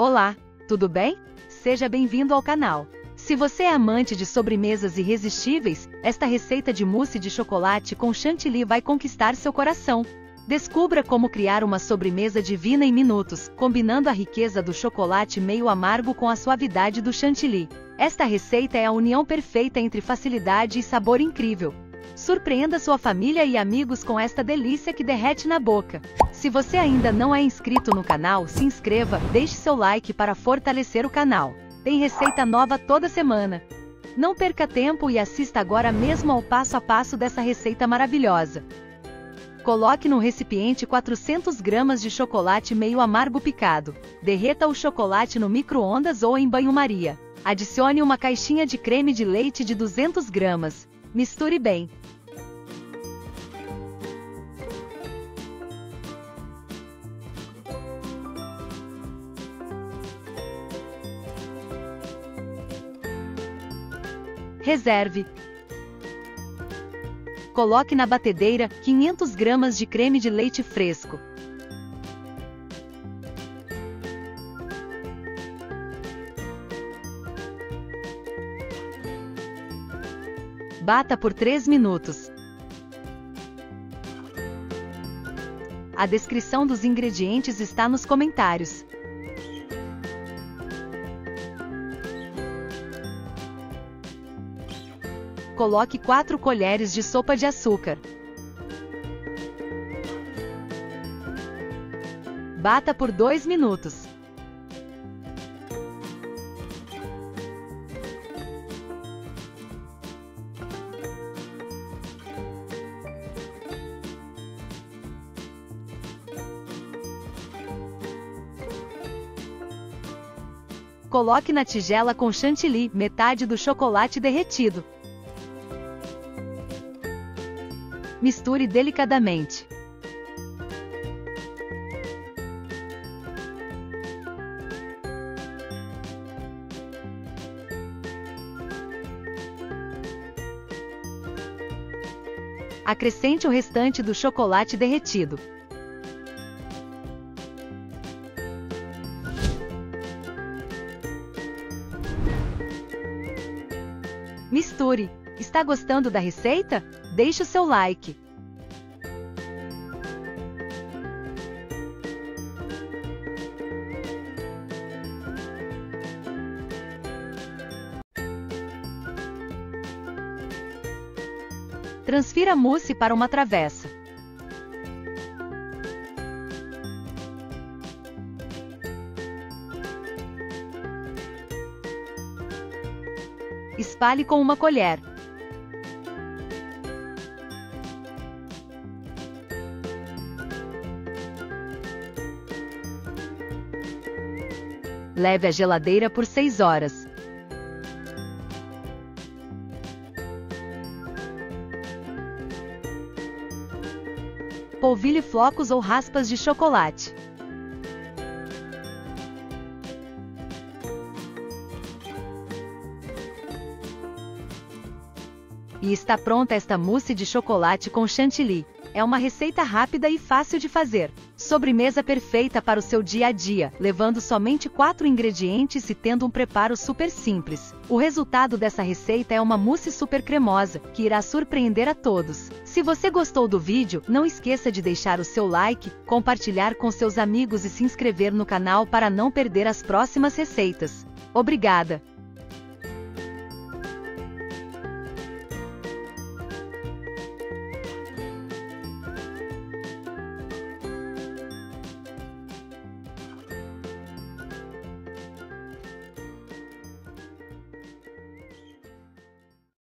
Olá, tudo bem? Seja bem-vindo ao canal. Se você é amante de sobremesas irresistíveis, esta receita de mousse de chocolate com chantilly vai conquistar seu coração. Descubra como criar uma sobremesa divina em minutos, combinando a riqueza do chocolate meio amargo com a suavidade do chantilly. Esta receita é a união perfeita entre facilidade e sabor incrível. Surpreenda sua família e amigos com esta delícia que derrete na boca. Se você ainda não é inscrito no canal, se inscreva, deixe seu like para fortalecer o canal. Tem receita nova toda semana. Não perca tempo e assista agora mesmo ao passo a passo dessa receita maravilhosa. Coloque no recipiente 400 gramas de chocolate meio amargo picado. Derreta o chocolate no micro-ondas ou em banho-maria. Adicione uma caixinha de creme de leite de 200 gramas. Misture bem. Reserve. Coloque na batedeira 500 gramas de creme de leite fresco. Bata por 3 minutos. A descrição dos ingredientes está nos comentários. Coloque 4 colheres de sopa de açúcar. Bata por 2 minutos. Coloque na tigela com chantilly, metade do chocolate derretido. Misture delicadamente. Acrescente o restante do chocolate derretido. Misture. Está gostando da receita? Deixe o seu like. Transfira a mousse para uma travessa. Espalhe com uma colher. Leve à geladeira por 6 horas. Polvilhe flocos ou raspas de chocolate. E está pronta esta mousse de chocolate com chantilly. É uma receita rápida e fácil de fazer. Sobremesa perfeita para o seu dia a dia, levando somente 4 ingredientes e tendo um preparo super simples. O resultado dessa receita é uma mousse super cremosa, que irá surpreender a todos. Se você gostou do vídeo, não esqueça de deixar o seu like, compartilhar com seus amigos e se inscrever no canal para não perder as próximas receitas. Obrigada!